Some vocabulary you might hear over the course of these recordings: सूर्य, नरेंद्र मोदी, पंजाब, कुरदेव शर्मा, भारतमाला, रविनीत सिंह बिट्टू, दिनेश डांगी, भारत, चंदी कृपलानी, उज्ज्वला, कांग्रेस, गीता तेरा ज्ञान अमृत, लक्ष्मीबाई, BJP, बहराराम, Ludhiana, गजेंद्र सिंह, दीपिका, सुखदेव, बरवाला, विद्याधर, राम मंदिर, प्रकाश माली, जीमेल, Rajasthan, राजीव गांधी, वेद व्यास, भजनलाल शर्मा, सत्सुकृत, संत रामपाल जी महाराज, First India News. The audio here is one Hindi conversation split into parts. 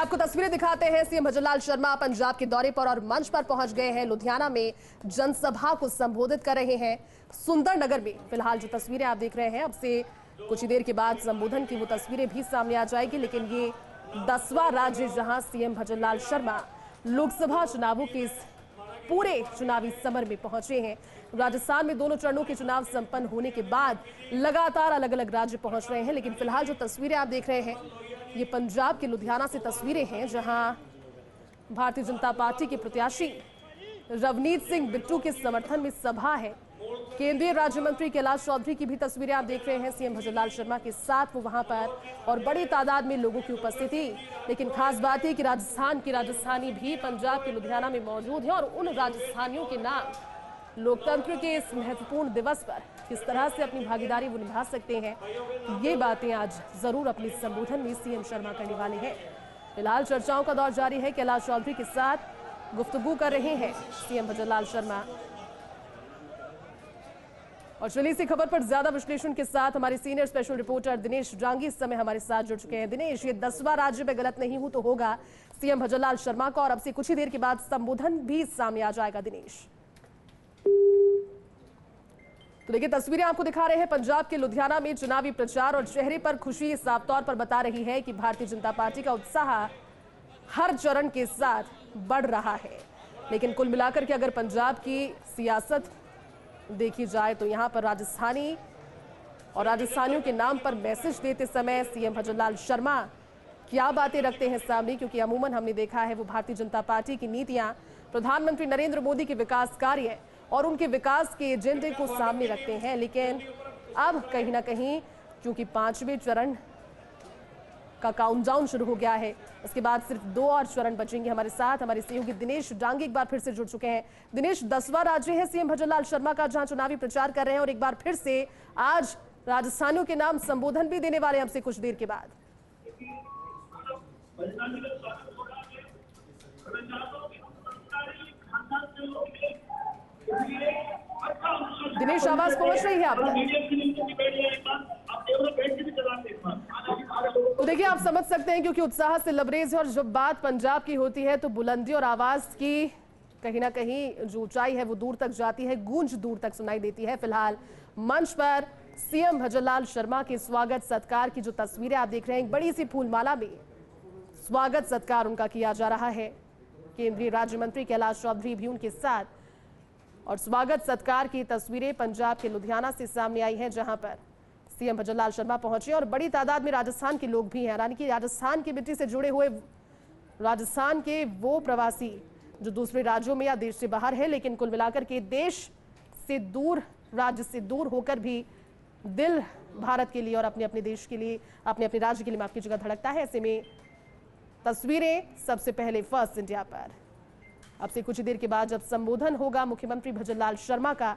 आपको तस्वीरें दिखाते हैं। सीएम भजनलाल शर्मा पंजाब के दौरे पर और मंच पर पहुंच गए हैं। लुधियाना में जनसभा को संबोधित कर रहे हैं। सुंदर नगर में फिलहाल जो तस्वीरें आप देख रहे हैं, अब से कुछ ही देर के बाद संबोधन की वो तस्वीरें भी सामने आ जाएगी। लेकिन ये 10वां राज्य जहां सीएम भजनलाल शर्मा लोकसभा चुनावों के पूरे चुनावी समर में पहुंचे हैं। राजस्थान में दोनों चरणों के चुनाव संपन्न होने के बाद लगातार अलग अलग राज्य पहुंच रहे हैं। लेकिन फिलहाल जो तस्वीरें आप देख रहे हैं, ये पंजाब के लुधियाना से तस्वीरें हैं, जहां भारतीय जनता पार्टी के प्रत्याशी रविनीत सिंह बिट्टू के समर्थन में सभा है। केंद्रीय राज्य मंत्री कैलाश चौधरी की भी तस्वीरें आप देख रहे हैं। सीएम भजनलाल शर्मा के साथ वो वहां पर और बड़ी तादाद में लोगों की उपस्थिति। लेकिन खास बात है कि राजस्थान की राजस्थानी भी पंजाब के लुधियाना में मौजूद है और उन राजस्थानियों के नाम लोकतंत्र के इस महत्वपूर्ण दिवस पर किस तरह से अपनी भागीदारी वो निभा सकते हैं, ये बातें आज जरूर अपने संबोधन में सीएम शर्मा करने वाले हैं। फिलहाल चर्चाओं का दौर जारी है। कैलाश चौधरी के साथ गुफ्तगू कर रहे हैं सीएम भजनलाल शर्मा। और चलिए इसी खबर पर ज्यादा विश्लेषण के साथ हमारे senior special reporter दिनेश डांगी इस समय हमारे साथ जुड़ चुके हैं। दिनेश, ये 10वां राज्य में गलत नहीं हूं तो होगा सीएम भजनलाल शर्मा का, और अब से कुछ ही देर के बाद संबोधन भी सामने आ जाएगा। दिनेश, तो देखिए तस्वीरें आपको दिखा रहे हैं। पंजाब के लुधियाना में चुनावी प्रचार और चेहरे पर खुशी साफ तौर पर बता रही है कि भारतीय जनता पार्टी का उत्साह हर चरण के साथ बढ़ रहा है। लेकिन कुल मिलाकर के अगर पंजाब की सियासत देखी जाए तो यहाँ पर राजस्थानी और राजस्थानियों के नाम पर मैसेज देते समय सीएम भजनलाल शर्मा क्या बातें रखते हैं सामने, क्योंकि अमूमन हमने देखा है वो भारतीय जनता पार्टी की नीतियां, प्रधानमंत्री नरेंद्र मोदी के विकास कार्य और उनके विकास के एजेंडे को सामने रखते हैं। लेकिन अब कहीं ना कहीं क्योंकि 5वें चरण का काउंटडाउन शुरू हो गया है, उसके बाद सिर्फ 2 और चरण बचेंगे। हमारे साथ हमारे सहयोगी दिनेश डांगी एक बार फिर से जुड़ चुके हैं। दिनेश, 10वां राज्य है सीएम भजनलाल शर्मा का जहां चुनावी प्रचार कर रहे हैं, और एक बार फिर से आज राजस्थानियों के नाम संबोधन भी देने वाले हैं हमसे कुछ देर के बाद। दिनेश, आवाज पहुंच रही है आपको? तो देखिए, आप समझ सकते हैं क्योंकि उत्साह से लबरेज है, और जब बात पंजाब की होती है तो बुलंदी और आवाज की कहीं ना कहीं जो ऊंचाई है वो दूर तक जाती है, गूंज दूर तक सुनाई देती है। फिलहाल मंच पर सीएम भजनलाल शर्मा के स्वागत सत्कार की जो तस्वीरें आप देख रहे हैं, एक बड़ी सी फूलमाला में स्वागत सत्कार उनका किया जा रहा है। केंद्रीय राज्य मंत्री कैलाश चौधरी भी उनके साथ, और स्वागत सत्कार की तस्वीरें पंजाब के लुधियाना से सामने आई हैं, जहां पर सीएम भजनलाल शर्मा पहुंचे और बड़ी तादाद में राजस्थान के लोग भी हैं। यानी कि राजस्थान की मिट्टी से जुड़े हुए राजस्थान के वो प्रवासी जो दूसरे राज्यों में या देश से बाहर है, लेकिन कुल मिलाकर के देश से दूर, राज्य से दूर होकर भी दिल भारत के लिए और अपने अपने देश के लिए, अपने अपने राज्य के लिए माफ की जगह धड़कता है। ऐसे में तस्वीरें सबसे पहले फर्स्ट इंडिया पर। अब से कुछ ही देर के बाद जब संबोधन होगा मुख्यमंत्री भजनलाल शर्मा का,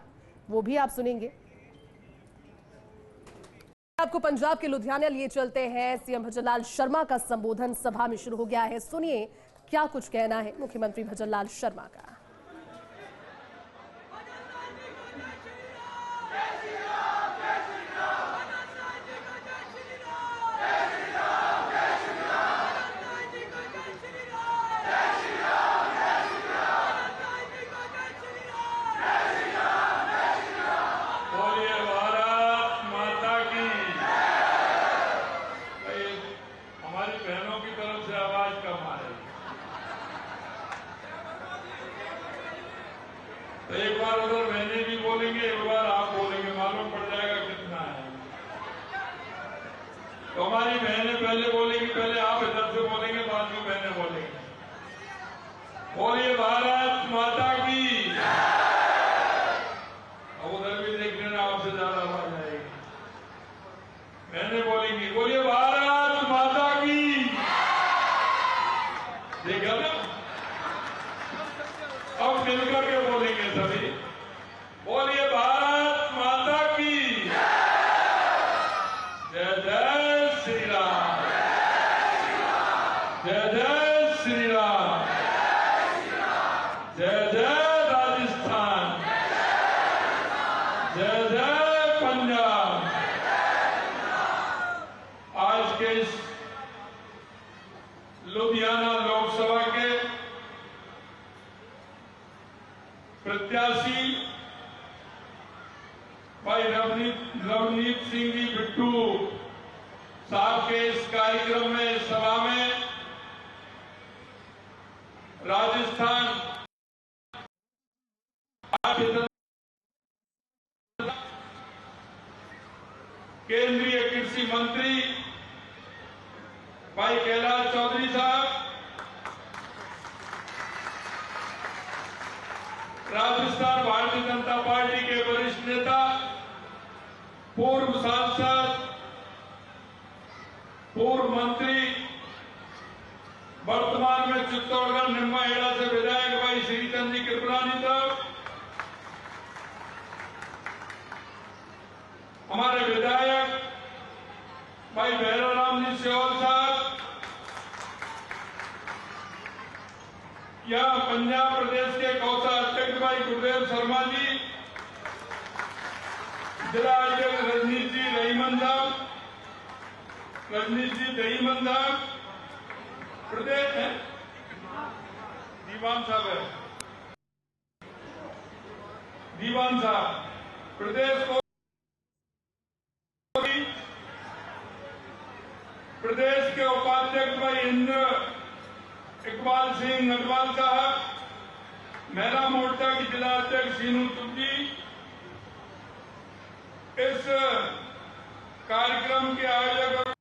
वो भी आप सुनेंगे। आपको पंजाब के लुधियाना लिए चलते हैं। सीएम भजनलाल शर्मा का संबोधन सभा में शुरू हो गया है। सुनिए क्या कुछ कहना है मुख्यमंत्री भजनलाल शर्मा का। एक बार उधर बहने भी बोलेंगे, एक बार आप बोलेंगे, मालूम पड़ जाएगा कितना है। तो हमारी बहने पहले बोलेंगी, पहले आप इधर से बोलेंगे, बाद में बहने बोलेंगे। बोलिए भारत माता की। अब उधर भी देख लेना, आपसे ज्यादा आवाज आएगी। बहने बोलेंगी, बोलिए भारत माता की। देखा ना, अब मिलकर के बोलेंगे सभी। बोलिए भारत माता की जय। जय श्री राम, जय जय श्री राम, जय जय राजस्थान, जय जय पंजाब। आज के इस लुधियाना लुधियाना लोकसभा के प्रत्याशी भाई रविनीत सिंह बिट्टू साहब के इस कार्यक्रम में सभा में राजस्थान केंद्रीय कृषि मंत्री भाई कैलाश चौधरी साहब, राजस्थान भारतीय जनता पार्टी के वरिष्ठ नेता, पूर्व सांसद, पूर्व मंत्री, वर्तमान में चित्तौड़गढ़ निम्बाहेड़ा से विधायक भाई श्री चंदी कृपलानी साहब, हमारे विधायक भाई बहराराम साहब, या पंजाब प्रदेश के गौसा अध्यक्ष भाई कुरदेव शर्मा जी, जिला अध्यक्ष रजनीत जी दहीमन साहब, प्रदेश है दीवान साहब, प्रदेश के उपाध्यक्ष भाई इंद्र इकबाल सिंह नटवाल साहब, महिला मोर्चा की जिला अध्यक्ष सीनू तुब्जी। इस कार्यक्रम के आयोजक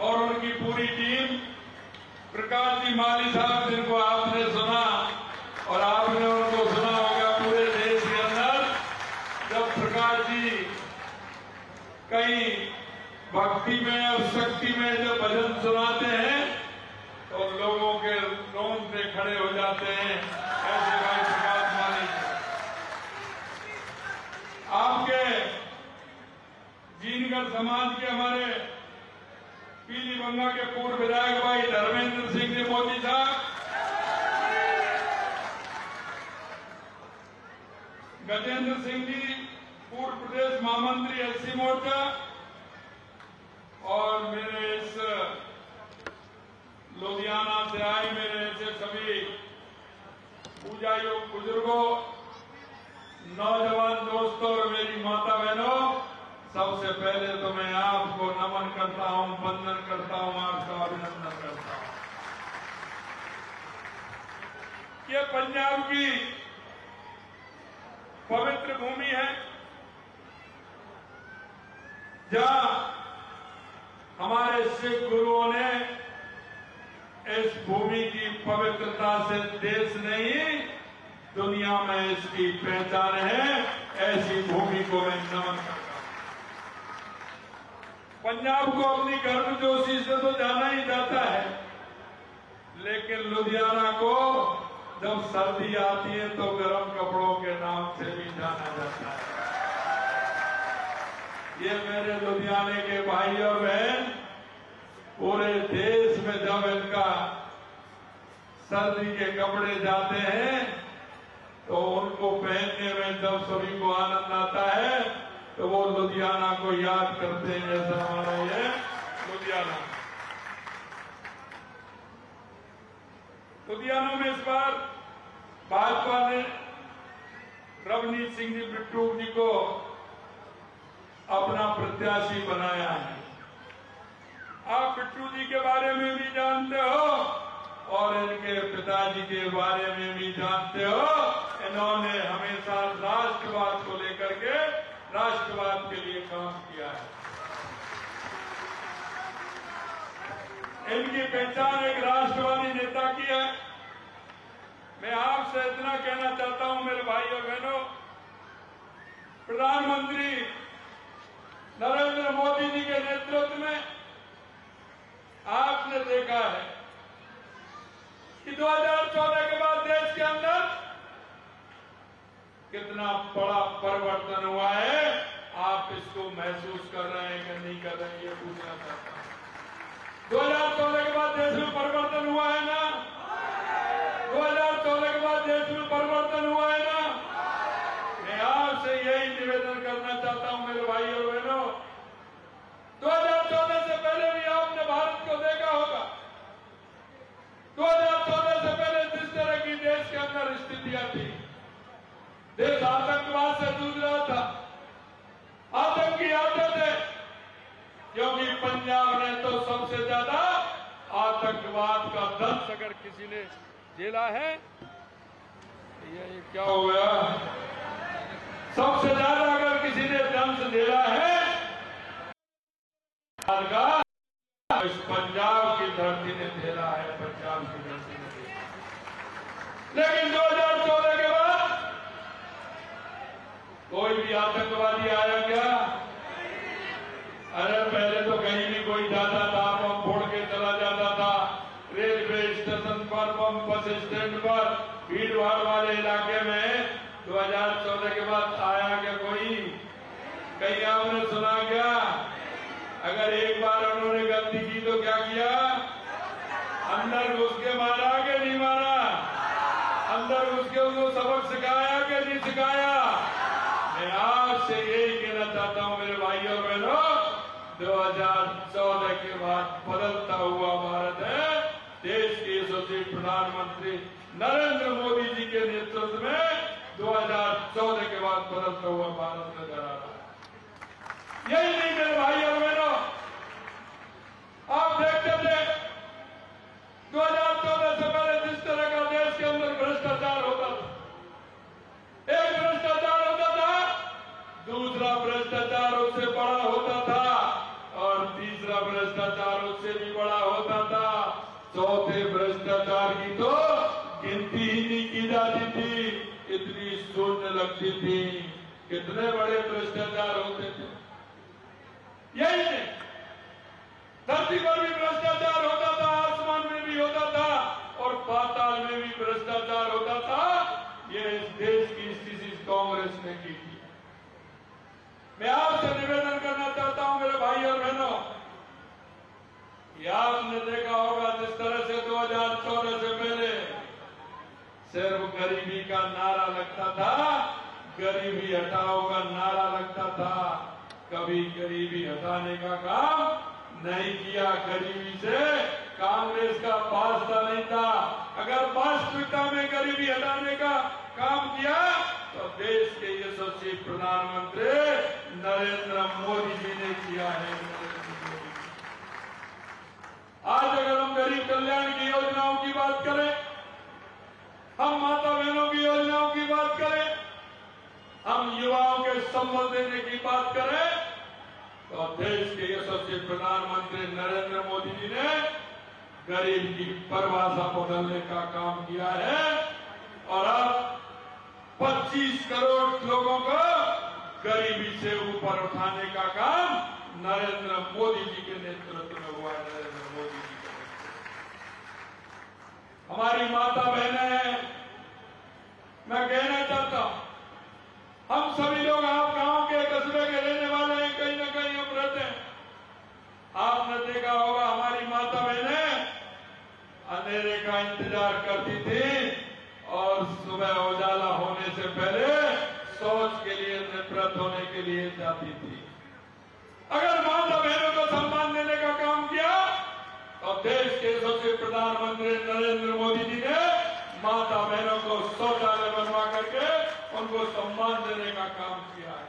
और उनकी पूरी टीम, प्रकाश जी माली साहब, जिनको आपने सुना और आपने उनको सुना होगा पूरे देश के अंदर। जब प्रकाश जी कहीं भक्ति में और शक्ति में जब भजन सुनाते हैं तो लोगों के रोंगटे खड़े हो जाते हैं। ऐसे भाई प्रकाश माली आपके जीनगढ़ समाज के हमारे पीली बंगा के पूर्व विधायक भाई धर्मेंद्र सिंह ने मोदी साहब, गजेंद्र सिंह जी, पूर्व प्रदेश महामंत्री एससी मोर्चा, और मेरे इस लुधियाना से आए मेरे ऐसे सभी पूजा योग बुजुर्गों, नौजवान दोस्तों और मेरी माता बहनों, सबसे पहले तो मैं आपको नमन करता हूं, वंदन करता हूं, आपका अभिनंदन करता हूं। ये पंजाब की पवित्र भूमि है जहां हमारे सिख गुरुओं ने इस भूमि की पवित्रता से देश नहीं दुनिया में इसकी पहचान है। ऐसी भूमि को मैं नमन करता हूं। पंजाब को अपनी गर्मजोशी से तो जाना ही जाता है, लेकिन लुधियाना को जब सर्दी आती है तो गर्म कपड़ों के नाम से भी जाना जाता है। ये मेरे लुधियाने के भाई और बहन पूरे देश में जब इनका सर्दी के कपड़े जाते हैं तो उनको पहनने में जब सभी को आनंद आता है तो वो लुधियाना को याद करते हैं। जैसा हमारा ये लुधियाना में इस बार भाजपा ने रवनीत सिंह जी बिट्टू जी को अपना प्रत्याशी बनाया है। आप बिट्टू जी के बारे में भी जानते हो और इनके पिताजी के बारे में भी जानते हो। इन्होंने हमेशा राष्ट्रवाद को लेकर के, राष्ट्रवाद के लिए काम किया है। इनकी पहचान एक राष्ट्रवादी नेता की है। मैं आपसे इतना कहना चाहता हूं मेरे भाई और बहनों, प्रधानमंत्री नरेंद्र मोदी जी के नेतृत्व में आपने देखा है कि 2014 के बाद देश के अंदर कितना बड़ा परिवर्तन हुआ है। आप इसको महसूस कर रहे हैं कि नहीं कर रहे हैं, ये पूछना चाहता हूं। 2014 के बाद देश में परिवर्तन हुआ है ना? 2014 के बाद देश में परिवर्तन हुआ है ना? मैं आपसे यही निवेदन करना चाहता हूं मेरे भाई और बहनों, 2014 से पहले भी आपने भारत को देखा होगा। आतंकवाद से जूझ रहा था। आतंक की आदत है, क्योंकि पंजाब ने तो सबसे ज्यादा आतंकवाद का दंश अगर किसी ने झेला है, ये क्या हो गया, सबसे ज्यादा अगर किसी ने दंश झेला है इस पंजाब की धरती ने झेला है, पंजाब की धरती ने झेला है। लेकिन 2014 के बाद कोई भी आतंकवादी आया क्या? अरे पहले तो कहीं भी कोई जाता था, बम फोड़ के चला जाता था, रेलवे स्टेशन पर, बस स्टैंड पर, भीड़ भाड़ वाले इलाके में। 2014 के बाद आया क्या कोई? कहीं आपने सुना क्या? अगर एक बार उन्होंने गलती की तो क्या किया? अंदर घुस के मारा के नहीं मारा? अंदर घुस के उनको सबक सिखाया के नहीं सिखाया? मैं आपसे यही कहना चाहता हूँ मेरे भाइयों और बहनों, 2014 के बाद बदलता हुआ भारत है। देश के यशस्वी प्रधानमंत्री नरेंद्र मोदी जी के नेतृत्व में 2014 के बाद बदलता हुआ भारत नजर आ रहा है। यही नहीं मेरे भाई और बहनों, आप देखते थे 2014 से पहले जिस तरह का देश के अंदर भ्रष्टाचार होता था, एक भ्रष्टाचार होता था, दूसरा भ्रष्टाचार उससे बड़ा होता था और तीसरा भ्रष्टाचार उससे भी बड़ा होता था, चौथे भ्रष्टाचार की तो गिनती ही नहीं की जाती थी, इतनी शून्य लगती थी, कितने बड़े भ्रष्टाचार होते थे। यही नहीं, धरती पर भी भ्रष्टाचार होता था, आसमान में भी होता था और पाताल में भी भ्रष्टाचार होता था। ये इस देश की स्थिति कांग्रेस ने की थी। मैं आपसे निवेदन करना चाहता हूं मेरे भाई और बहनों, ये आपने देखा होगा जिस तरह से 2014 से पहले सिर्फ गरीबी का नारा लगता था, गरीबी हटाओ का नारा लगता था, कभी गरीबी हटाने का काम नहीं किया। गरीबी से कांग्रेस का वास्ता नहीं था। अगर वास्तविकता में गरीबी हटाने का काम किया तो देश के यशस्वी प्रधानमंत्री नरेंद्र मोदी जी ने किया है। आज अगर हम गरीब कल्याण की योजनाओं की बात करें, हम माता बहनों की योजनाओं की बात करें, हम युवाओं के संबल देने की बात करें, तो देश के यशस्वी प्रधानमंत्री नरेंद्र मोदी जी ने गरीब की परिभाषा बदलने का काम किया है और अब 25 करोड़ लोगों को गरीबी से ऊपर उठाने का काम नरेंद्र मोदी जी के नेतृत्व में हुआ है। नरेंद्र मोदी जी के नेतृत्व हमारी माता बहनें हैं। मैं कहना चाहता हूं हम सभी लोग आप गांव के कस्बे के रहने वाले हैं, कहीं ना कहीं हम रहते हैं। आपने देखा होगा हमारी माता बहनें अंधेरे का इंतजार करती थी और सुबह उजाला होने से पहले शौच के लिए, व्रत होने के लिए जाती थी। अगर माता बहनों को सम्मान देने का काम किया तो देश के सबसे प्रधानमंत्री नरेंद्र मोदी जी ने माता बहनों को शौचालय बनवा करके उनको सम्मान देने का काम किया है।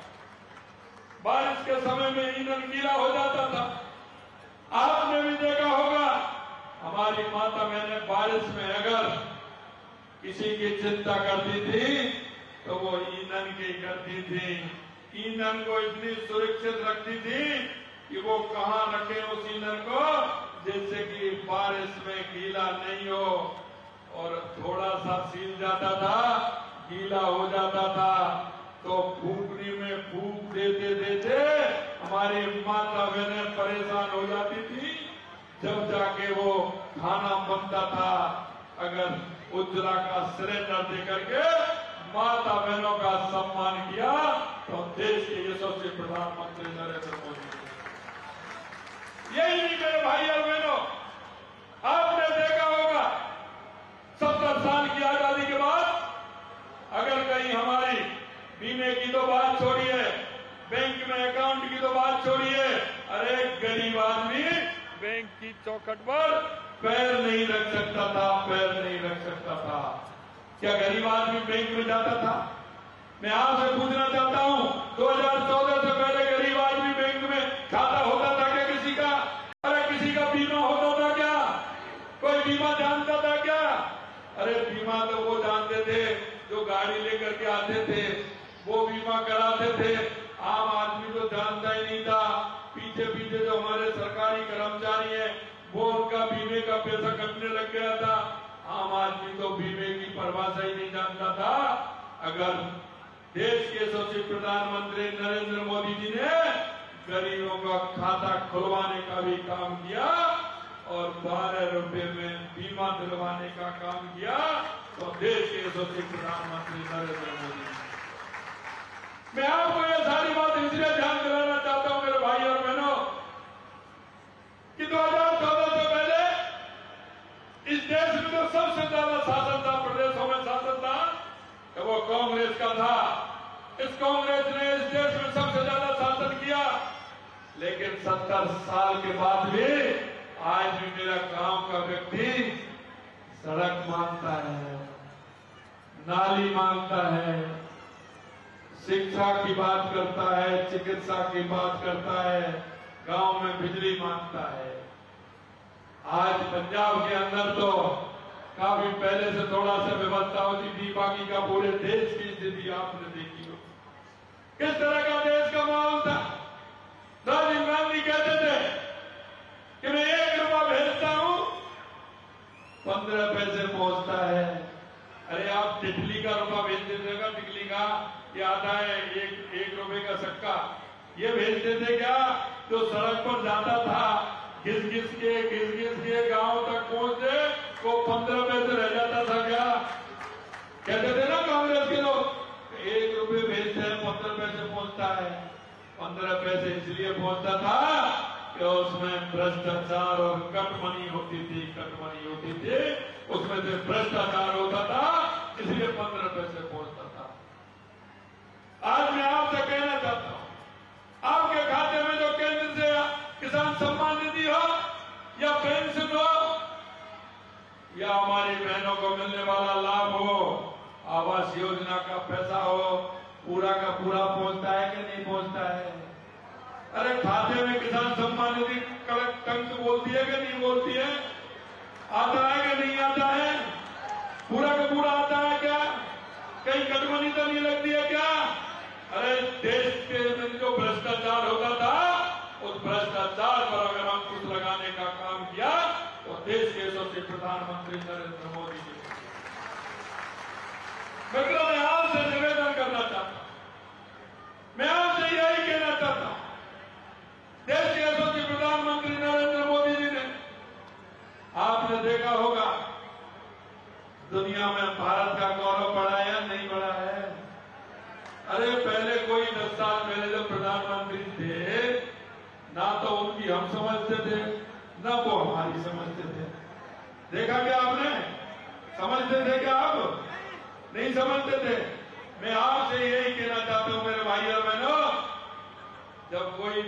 बारिश के समय में ईंधन गीला हो जाता था, आपने भी देखा होगा हमारी माता बहने बारिश में अगर किसी की चिंता करती थी तो वो ईंधन की करती थी। ईंधन को इतनी सुरक्षित रखती थी कि वो कहाँ रखे उस ईंधन को, जिससे कि बारिश में गीला नहीं हो, और थोड़ा सा सील जाता था, गीला हो जाता था तो फूकनी में फूक देते देते हमारी माता बहनें परेशान हो जाती थी। जब जाके वो खाना बनता था, अगर उज्ज्वला का सिलेंडर दे करके माता बहनों का सम्मान किया तो देश के यशस्वी प्रधानमंत्री नरेंद्र मोदी। यही नहीं मेरे भाई और बहनों, आपने देखा होगा 70 साल की आजादी के बाद अगर कहीं हमारी बीमे की तो बात छोड़िए, बैंक में अकाउंट की तो बात छोड़िए, अरे गरीब आदमी बैंक की चौखट पर पैर नहीं रख सकता था, पैर नहीं रख सकता था। क्या गरीब आदमी बैंक में जाता था? मैं आपसे पूछना चाहता हूं 2014 से पहले गरीब आदमी बैंक में खाता होता था क्या? किसी का बीमा होता था क्या? कोई बीमा जानता था क्या? अरे बीमा तो वो जानते थे जो गाड़ी लेकर के आते थे, वो बीमा कराते थे। आम आदमी तो जानता ही नहीं था। पीछे पीछे जो हमारे सरकारी कर्मचारी है वो उनका बीमे का पैसा कटने लग गया था। आम आदमी तो बीमे की परिभाषा ही नहीं जानता था। अगर देश के सचिव प्रधानमंत्री नरेंद्र मोदी जी ने गरीबों का खाता खुलवाने का भी काम किया और 12 रुपए में बीमा दिलवाने का काम किया, तो देश के सचिव प्रधानमंत्री नरेंद्र मोदी जी। मैं आपको यह सारी बात इसलिए ध्यान दिलाना चाहता हूं मेरे भाई और बहनों कि 2014 से पहले इस देश में तो सबसे ज्यादा शासन था, प्रदेशों में शासन था, वो कांग्रेस का था। इस कांग्रेस ने इस देश में सबसे ज्यादा शासन किया, लेकिन 70 साल के बाद भी आज भी मेरा गांव का व्यक्ति सड़क मांगता है, नाली मांगता है, शिक्षा की बात करता है, चिकित्सा की बात करता है, गांव में बिजली मांगता है। आज पंजाब के अंदर तो काफी पहले से थोड़ा सा व्यवस्था होती थी, बाकी का पूरे देश की स्थिति आपने देखी हो, किस तरह का देश का माहौल था। राजीव गांधी कहते थे कि मैं 1 रुपया भेजता हूं 15 पैसे पहुंचता है। अरे आप टिकली का रुपया भेज देते, टिकली का ये आता है 1 रुपए का सक्का, ये भेज देते क्या? जो सड़क पर जाता था घिस घिस के गांव तक पहुंचते को 15 पैसे रह जाता था क्या? कहते थे ना कांग्रेस के लोग 1 रुपये भेजते हैं 15 पैसे पहुंचता है। 15 पैसे इसलिए पहुंचता था कि उसमें भ्रष्टाचार और कटमनी होती थी, उसमें से भ्रष्टाचार होता था, इसलिए 15 पैसे पहुंचता था। आज मैं आपसे कहना चाहता हूं, आपके खाते में जो केंद्र से किसान सम्मान निधि हो या पेंशन हो या हमारी बहनों को मिलने वाला लाभ हो, आवास योजना का पैसा हो, पूरा का पूरा पहुंचता है कि नहीं पहुंचता है? अरे खाते में किसान सम्मान निधि कलंक बोलती है कि नहीं बोलती है? आता है कि नहीं आता है? पूरा का पूरा आता है क्या? कहीं कटमनी तो नहीं लगती है क्या? अरे देश के अंदर जो भ्रष्टाचार होता था, उस भ्रष्टाचार पर अगर हम कुछ लगाने का काम किया तो देश के सबसे प्रधानमंत्री नरेंद्र मोदी जी। मैं आपसे निवेदन करना चाहता हूं, मैं आपसे यही कहना चाहता हूं, देश के सबसे प्रधानमंत्री नरेंद्र मोदी जी ने, आपने देखा होगा दुनिया में भारत का गौरव बढ़ा है नहीं बढ़ा है? अरे पहले कोई 10 साल पहले जो प्रधानमंत्री थे ना, तो उनकी हम समझते थे ना वो हमारी समझते थे। देखा क्या आपने? समझते थे क्या आप? नहीं समझते थे। मैं आपसे यही कहना चाहता हूं मेरे भाई और बहनों, जब कोई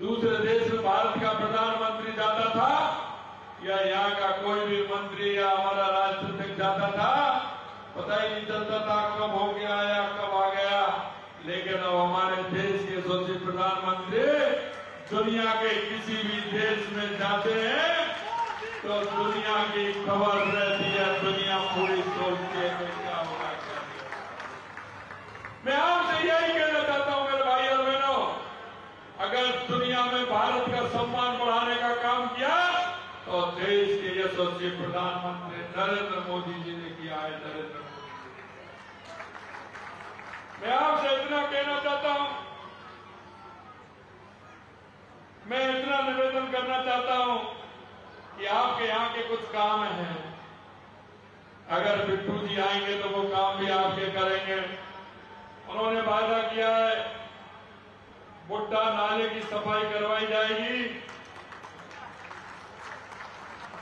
दूसरे देश में भारत का प्रधानमंत्री जाता था या यहाँ का कोई भी मंत्री या हमारा राष्ट्राध्यक्ष जाता था, पता ही नहीं चलता था कब हो गया या कब आ गया। लेकिन अब हमारे देश के सचिव प्रधानमंत्री दुनिया के किसी भी देश में जाते हैं तो दुनिया की खबर रहती है, दुनिया पूरी सोचती है कि क्या होगा। मैं आपसे यही कहना चाहता हूं मेरे भाई और बहनों, अगर दुनिया में भारत का सम्मान बढ़ाने का काम किया तो देश के ये सचिव प्रधानमंत्री नरेंद्र मोदी जी ने किया है। नरेंद्र मोदी, मैं आपसे इतना कहना चाहता हूं, मैं इतना निवेदन करना चाहता हूं कि आपके यहाँ के कुछ काम हैं, अगर बिट्टू जी आएंगे तो वो काम भी आपके करेंगे। उन्होंने वादा किया है बुड्ढा नाले की सफाई करवाई जाएगी।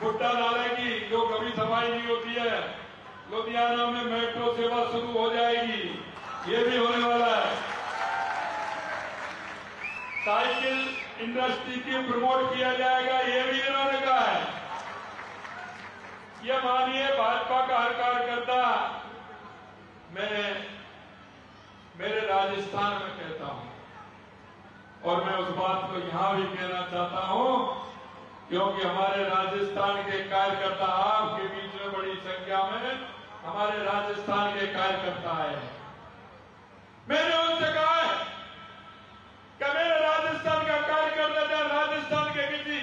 बुड्ढा नाले की जो कभी सफाई नहीं होती है, लुधियाना में मेट्रो सेवा शुरू हो जाएगी, ये भी होने वाला है। साइकिल इंडस्ट्री की प्रमोट किया जाएगा, ये भी इन्होंने कहा है। ये मानिए भाजपा का हर कार्यकर्ता, मैं क्योंकि हमारे राजस्थान के कार्यकर्ता आपके बीच में बड़ी संख्या में हमारे राजस्थान के कार्यकर्ता आए हैं। मैंने उनसे कहा है कि मेरे राजस्थान का कार्यकर्ता जब राजस्थान के किसी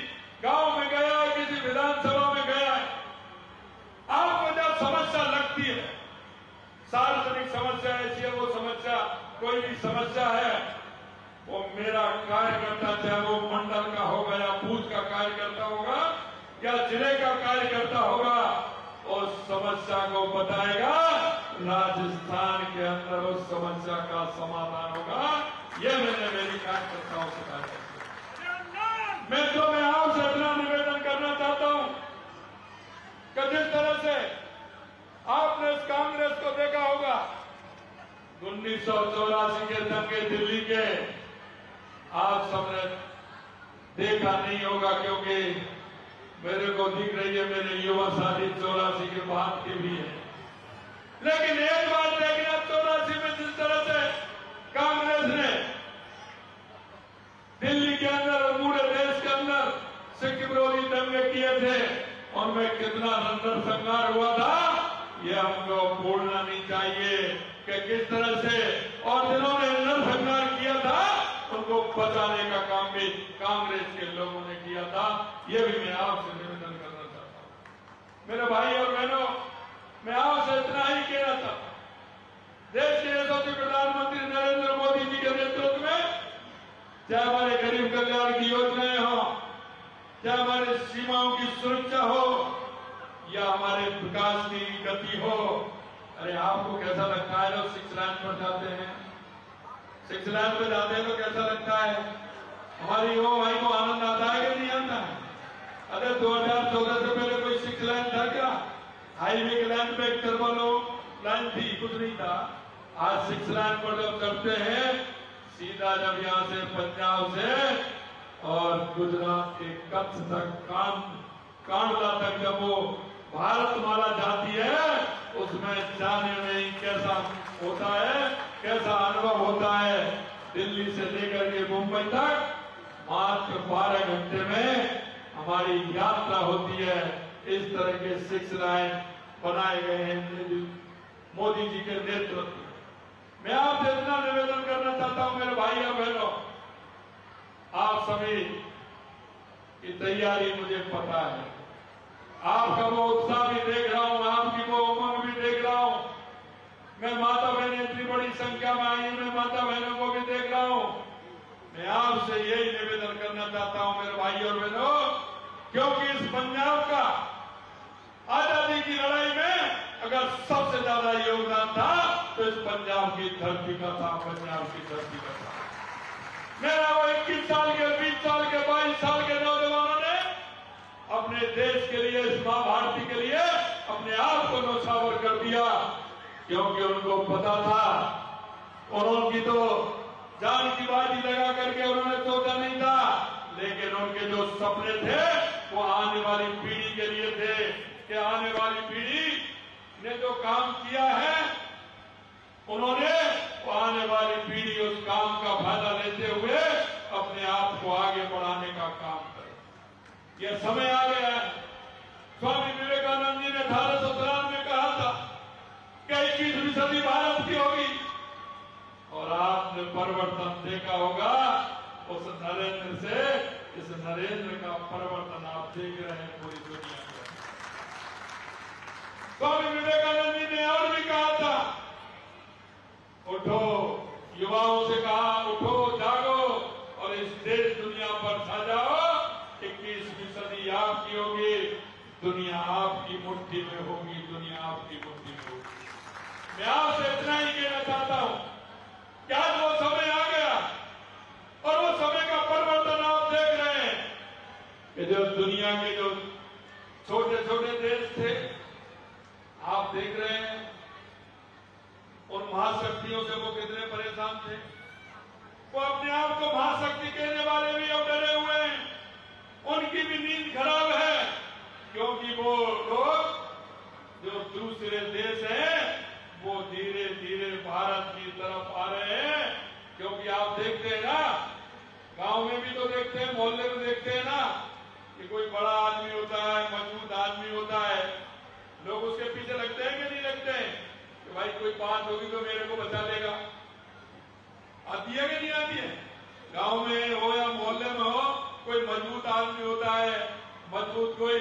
गांव में गया है, किसी विधानसभा में गया है, आपको जब समस्या लगती है, सार्वजनिक समस्या ऐसी है, वो समस्या कोई भी समस्या है, वो मेरा कार्यकर्ता चाहे वो मंडल का होगा या बूथ का कार्यकर्ता होगा या जिले का कार्यकर्ता होगा, उस समस्या को बताएगा, राजस्थान के अंदर उस समस्या का समाधान होगा। ये मैंने मेरी कार्यकर्ताओं से कहा। मैं आपसे इतना निवेदन करना चाहता हूं कि जिस तरह से आपने इस कांग्रेस को देखा होगा 1984 के दंगे दिल्ली के, आप सबने देखा नहीं होगा क्योंकि मेरे को दिख रही है मेरे युवा साथी 84 के बाद की भी है, लेकिन एक बात देखना 84 में जिस तरह से कांग्रेस ने दिल्ली के अंदर और पूरे देश के अंदर सिख विरोधी दंगे किए थे, उनमें कितना नरसंहार हुआ था, ये हमको भूलना नहीं चाहिए कि किस तरह से, और जिन्होंने नरसंहार किया था उनको बचाने का काम भी कांग्रेस के लोगों ने किया था। ये भी मैं आपसे निवेदन करना चाहता हूं। मेरे भाई और बहनों, मैं आपसे इतना ही कहना चाहता हूं, देश के यशस्वी प्रधानमंत्री नरेंद्र मोदी जी के नेतृत्व में चाहे हमारे गरीब कल्याण की योजनाएं हों, चाहे हमारे सीमाओं की सुरक्षा हो या हमारे विकास की गति हो। अरे आपको कैसा लगता है लोग 6 लाइन पर जाते हैं, 6 लाइन पर जाते हैं तो कैसा लगता है? हमारी युवा भाई को आनंद आता है कि नहीं आता है? अरे 2014 से पहले कोई 6 लाइन था क्या? हाईवे के लाइन पे एक तरफ लाइन थी, कुछ नहीं था। आज 6 लाइन पर जब चलते हैं, सीधा जब यहाँ से पंजाब से और गुजरात के कच्छ तक कांडला तक जब वो भारत माला जाती है, उसमें जाने में ही कैसा होता है, कैसा अनुभव होता है। दिल्ली से लेकर के मुंबई तक मात्र 12 घंटे में हमारी यात्रा होती है। इस तरह के 6 लाइन बनाए गए हैं मोदी जी के नेतृत्व में। मैं आपसे इतना निवेदन करना चाहता हूं मेरे भाई और बहनों, आप सभी की तैयारी मुझे पता है, आपका वो उत्साह भी देख रहा हूँ, आपकी वो उमंग भी देख रहा हूँ। मैं माता बहने इतनी बड़ी संख्या में आई, मैं माता बहनों को भी देख रहा हूँ। मैं आपसे यही निवेदन करना चाहता हूँ मेरे भाई और बहनों, क्योंकि इस पंजाब का आजादी की लड़ाई में अगर सबसे ज्यादा योगदान था तो इस पंजाब की धरती का था, पंजाब की धरती का था। मेरा वो 21 साल के, 20 साल के, 22 साल के नौजवानों ने अपने देश के लिए, इस मां भारती के लिए अपने आप को नौछावर कर दिया, क्योंकि उनको पता था, उनकी तो जान की बाजी लगा करके उन्होंने सोचा नहीं था, लेकिन उनके जो सपने थे वो आने वाली पीढ़ी के लिए थे कि आने वाली पीढ़ी ने जो काम किया है उन्होंने, वो आने वाली पीढ़ी उस काम का फायदा लेते हुए अपने आप को आगे बढ़ाने का काम करे। यह समय आ गया है। स्वामी विवेकानंद जी ने 1813 में कहा था कि 21वीं सदी भारत की होगी, और आपने परिवर्तन देखा होगा उस नरेंद्र से इस नरेंद्र का परिवर्तन आप देख रहे हैं पूरी दुनिया में। स्वामी विवेकानंद जी ने और भी कहा था, उठो, युवाओं से कहा उठो, जागो और इस देश दुनिया पर छा जाओ। 21वीं सदी आपकी होगी, दुनिया आपकी मुट्ठी में होगी, दुनिया आपकी मुट्ठी में होगी। मैं आपसे इतना ही कहना चाहता हूं कि आज वो समय आ गया और वो समय का परिवर्तन आप देख रहे हैं कि जो दुनिया के जो छोटे छोटे देश थे, आप देख रहे हैं उन महाशक्तियों से वो कितने परेशान थे। वो अपने आप को महाशक्ति कहने वाले भी अब डरे हुए हैं, उनकी भी नींद खराब है, क्योंकि वो लोग जो दूसरे देश हैं वो धीरे धीरे भारत की तरफ आ रहे हैं। क्योंकि आप देखते हैं ना, गांव में भी तो देखते हैं, मोहल्ले में देखते हैं ना कि कोई बड़ा आदमी होता है, मजबूत आदमी होता है, लोग उसके पीछे लगते हैं कि नहीं लगते हैं कि भाई कोई बात होगी तो मेरे को बचा लेगा। आती है कि नहीं आती है? गांव में हो या मोहल्ले में हो, कोई मजबूत आदमी होता है, मजबूत कोई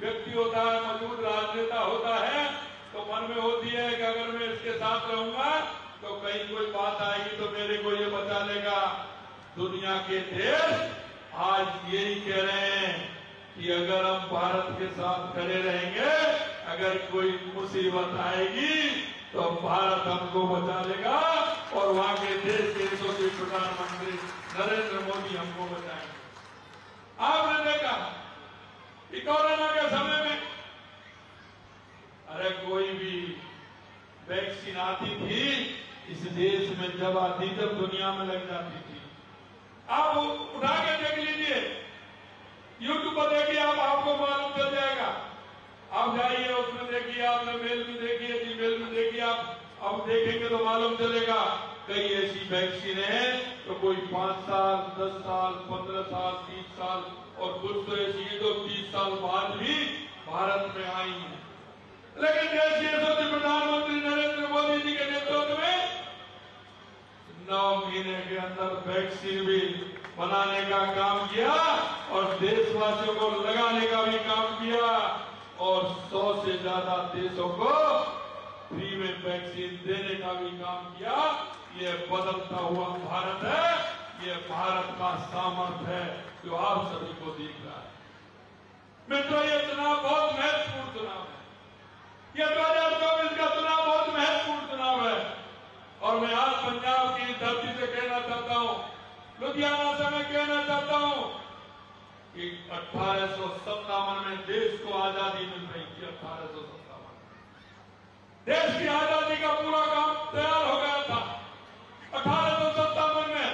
व्यक्ति होता है, मजबूत राजनेता होता है, तो मन में होती है कि अगर मैं इसके साथ रहूंगा तो कहीं कोई बात आएगी तो मेरे को ये बचा लेगा। दुनिया के देश आज यही कह रहे हैं कि अगर हम भारत के साथ खड़े रहेंगे, अगर कोई मुसीबत आएगी तो भारत हमको बचा लेगा और वहां के देशों के प्रधानमंत्री नरेंद्र मोदी हमको बचाएंगे। आपने देखा कोरोना के समय में अरे कोई भी वैक्सीन आती थी इस देश में, जब आती तब दुनिया में लग जाती थी। आप उठा के देख लीजिए, यूट्यूब पर देखिए, आप आपको मालूम चल जाएगा। आप जाइए उसमें देखिए, आपने मेल में देखिए, जीमेल में देखिए, आप देखेंगे तो मालूम चलेगा। कई ऐसी वैक्सीन है तो कोई 5 साल, 10 साल, 15 साल, 20 साल और कुछ तो ऐसी है जो 30 साल बाद भी भारत में आई है। लेकिन जैसे प्रधानमंत्री नरेंद्र मोदी जी के नेतृत्व में 9 महीने के अंदर वैक्सीन भी बनाने का काम किया और देशवासियों को लगाने का भी काम किया और 100 से ज्यादा देशों को फ्री में वैक्सीन देने का भी काम किया। ये बदलता हुआ भारत है, ये भारत का सामर्थ्य है जो आप सभी को दिख रहा है। मित्रों, ये चुनाव बहुत महत्वपूर्ण चुनाव है, ये 2024 का चुनाव बहुत महत्वपूर्ण चुनाव है। और मैं आज पंजाब की धरती से कहना चाहता हूँ, लुधियाना से मैं कहना चाहता हूँ कि 1857 में देश को आजादी मिल रही थी। 1857 देश की आजादी का पूरा काम तैयार हो गया था। 1857 में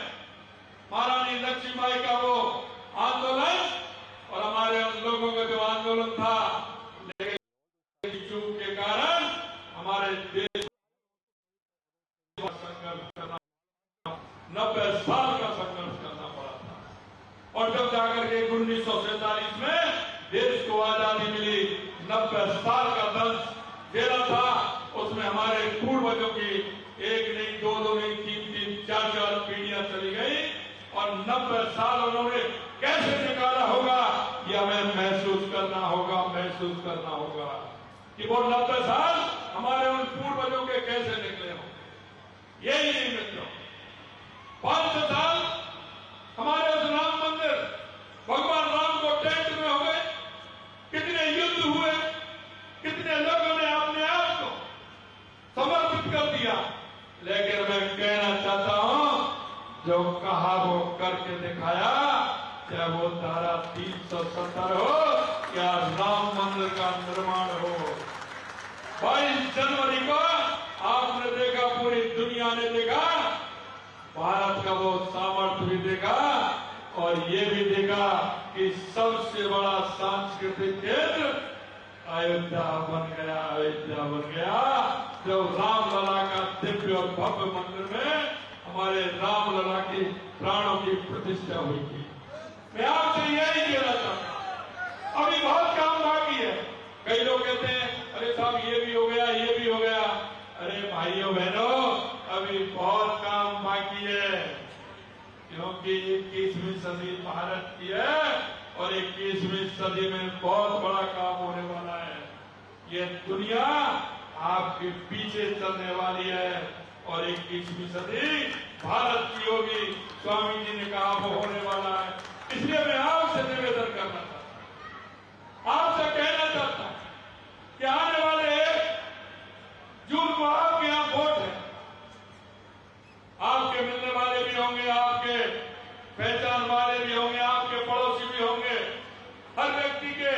महारानी लक्ष्मीबाई का वो आंदोलन और हमारे लोगों का जो आंदोलन था, लेकिन चूक के कारण हमारे देश का संघर्ष करना पड़ा, 90 साल का संघर्ष करना पड़ा था। और जब जाकर के 1947 में देश को आजादी मिली, 90 साल का दंश झेला था। उसमें हमारे पूर्वजों की एक नहीं, दो नहीं, तीन, 4 पीढ़ियां चली गई और 90 साल उन्होंने कैसे निकाला होगा, ये हमें महसूस करना होगा कि वो 90 साल हमारे उन पूर्वजों के कैसे निकले होंगे। यही नहीं मित्रों, 500 साल हमारे उस राम मंदिर भगवान राम को टेंट में हो गए, कितने युद्ध हुए, कितने लोगों ने अपने आप को समर्पित कर दिया। लेकिन मैं कहना चाहता हूं, जो कहा वो करके दिखाया, चाहे वो धारा 370 हो या राम मंदिर का निर्माण हो। 22 जनवरी को आपने देखा, पूरी दुनिया ने देखा, भारत का वो सामर्थ्य भी देखा और ये भी देखा कि सबसे बड़ा सांस्कृतिक क्षेत्र अयोध्या बन गया। जब रामलला का दिव्य और भव्य मंदिर में हमारे रामलला की प्राणों की प्रतिष्ठा हुई थी। मैं आपसे यही कहना चाहता हूँ, अभी बहुत काम बाकी है। कई लोग कहते हैं अरे साहब ये भी हो गया। अरे भाइयों बहनों, अभी बहुत काम बाकी है, क्योंकि 21वीं सदी भारत की है और 21वीं सदी में बहुत बड़ा काम होने वाला है। ये दुनिया आपके पीछे चलने वाली है और 21वीं सदी भारत की होगी, स्वामी जी ने कहा वो होने वाला है। इसलिए मैं आपसे निवेदन करना चाहता हूँ, आपसे कहना चाहता हूँ कि आने वाले 1 जून को आपके यहाँ वोट है। आपके मिलने वाले भी होंगे, आपके पहचान वाले भी होंगे, आपके पड़ोसी भी होंगे। हर व्यक्ति के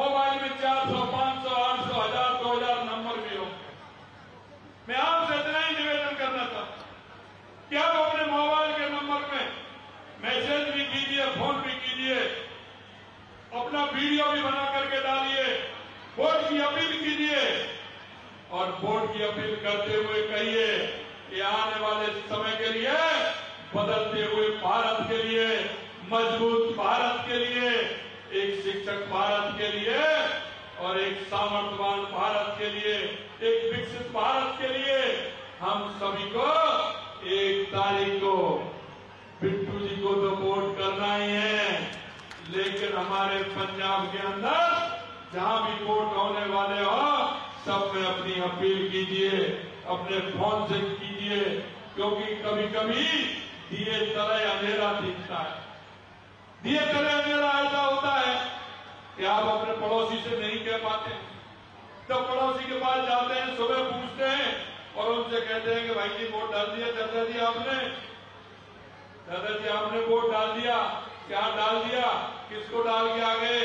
मोबाइल में 400, 500, 800, 1000, 2000 नंबर भी होंगे। मैं आपसे इतना ही निवेदन करना चाहता हूँ कि आप अपने मोबाइल के नंबर में मैसेज भी कीजिए, फोन भी कीजिए, अपना वीडियो भी बना करके डालिए, वोट की अपील कीजिए। और वोट की अपील करते हुए कहिए कि आने वाले समय के लिए, बदलते हुए भारत के लिए, मजबूत भारत के लिए, एक शिक्षा शिक्षक भारत के लिए और एक सामर्थ्यवान भारत के लिए, एक विकसित भारत के लिए हम सभी को 1 तारीख को बिट्टू जी को तो वोट करना ही है, लेकिन हमारे पंजाब के अंदर जहां भी वोट होने वाले हो सब में अपनी अपील कीजिए, अपने फोन से कीजिए, क्योंकि कभी कभी दिए तले अंधेरा दिखता है, दिए तले अंधेरा ऐसा होता है कि आप अपने पड़ोसी से नहीं कह पाते। जब पड़ोसी के पास जाते हैं सुबह पूछते हैं और उनसे कहते हैं कि भाई जी वोट डाल दिया, दादाजी आपने वोट डाल दिया, क्या डाल दिया, किसको डाल के आ गए?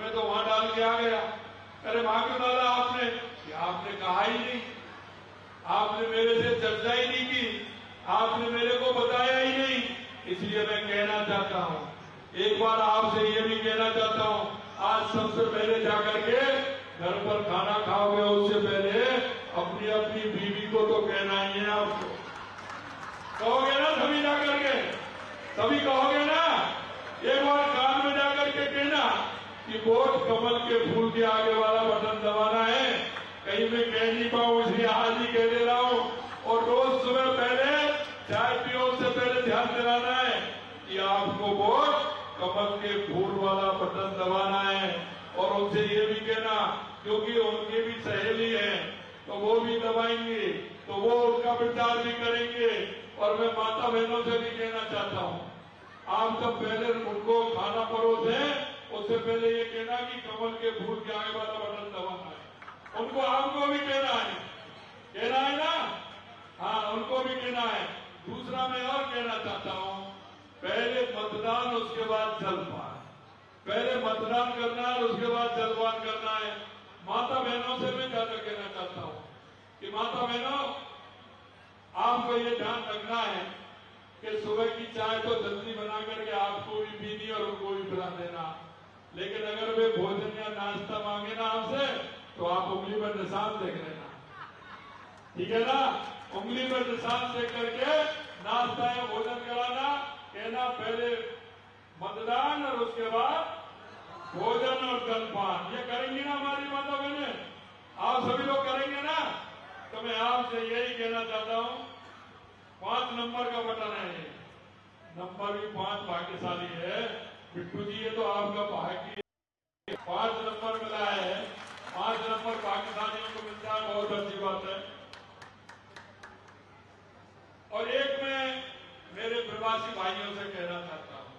मैं तो वहां डाल के आ गया। अरे वहां क्यों डाला आपने? आपने कहा ही नहीं, आपने मेरे से चर्चा ही नहीं की, आपने मेरे को बताया ही नहीं। इसलिए मैं कहना चाहता हूं, एक बार आपसे ये भी कहना चाहता हूं, आज सबसे पहले जाकर के घर पर खाना खाओगे उससे पहले अपनी अपनी बीवी को तो कहना ही है, आपको कहोगे ना सभी जाकर के, सभी कहोगे ना, एक बार कान में जाकर के कहना कि वोट कमल के फूल के आगे वाला बटन दबाना है। कहीं मैं कह नहीं पाऊँ इसलिए आज ही कह दे रहा हूँ। और रोज सुबह पहले चाय पियो से पहले ध्यान दिलाना है कि आपको वोट कमल के फूल वाला बटन दबाना है। और उनसे ये भी कहना, क्योंकि उनकी भी सहेली है तो वो भी दबाएंगे, तो वो उनका विचार भी करेंगे। और मैं माता बहनों से भी कहना चाहता हूँ, आप सब पहले उनको खाना परोसें उससे पहले ये कहना कि कमल के फूल के आगे वाला बटन दबाना है। उनको आपको भी कहना है ना, हाँ उनको भी कहना है। दूसरा मैं और कहना चाहता हूँ, पहले मतदान उसके बाद जलपान, पहले मतदान करना है उसके बाद जलपान करना है। माता बहनों से मैं ज्यादा कहना चाहता हूँ कि माता बहनों आपको ये ध्यान रखना है कि सुबह की चाय तो जल्दी बना करके आपको भी पीनी और उनको भी पिला देना, लेकिन अगर वे भोजन या नाश्ता मांगे ना आपसे तो आप उंगली पर निशान देख लेना, ठीक है ना, उंगली पर निशान से करके नाश्ता या भोजन कराना। कहना पहले मतदान और उसके बाद भोजन और जलपान, ये करेंगी ना हमारी माता बहने, आप सभी लोग करेंगे ना। तो मैं आपसे यही कहना चाहता हूँ, 5 नंबर का बटन है, नंबर भी 5 भाग्यशाली है बिट्टू जी, ये तो आपका भाग्य 5 नंबर मिला है। 5 नंबर भाग्यशालियों को मिलता है, बहुत अच्छी बात है। और एक मैं मेरे प्रवासी भाइयों से कहना चाहता हूं,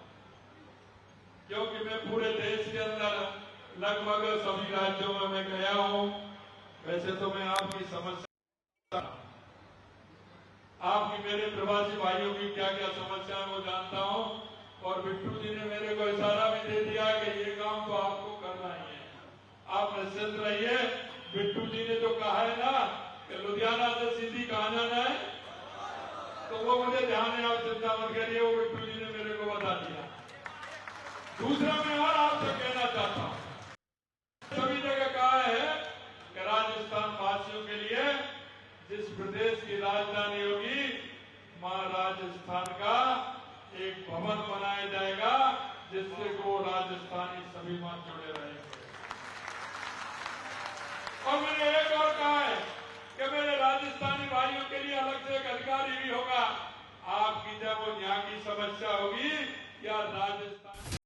क्योंकि मैं पूरे देश के अंदर लगभग सभी राज्यों में मैं गया हूं। वैसे तो मैं आपकी समस्या, आपकी मेरे प्रवासी भाइयों की क्या क्या समस्या है वो जानता हूं। और बिट्टू जी ने मेरे को इशारा भी दे दिया कि ये काम तो आपको करना ही है, आप निश्चिंत रहिए। बिट्टू जी ने तो कहा है ना कि लुधियाना से सीधी कहां जाना है, तो वो मुझे ध्यान है, आप चिंता मत करिए, वो बिट्टू जी ने मेरे को बता दिया। दूसरा मैं और आपसे कहना चाहता हूँ, सभी जगह कहा है कि राजस्थान वासियों के लिए जिस प्रदेश की राजधानी होगी मां राजस्थान का एक भवन बनाया जाएगा, जिससे वो राजस्थानी सभी मां जुड़े रहेंगे। और मैंने एक और कहा है कि मेरे राजस्थानी भाइयों के लिए अलग से एक अधिकारी भी होगा, आपकी जब वो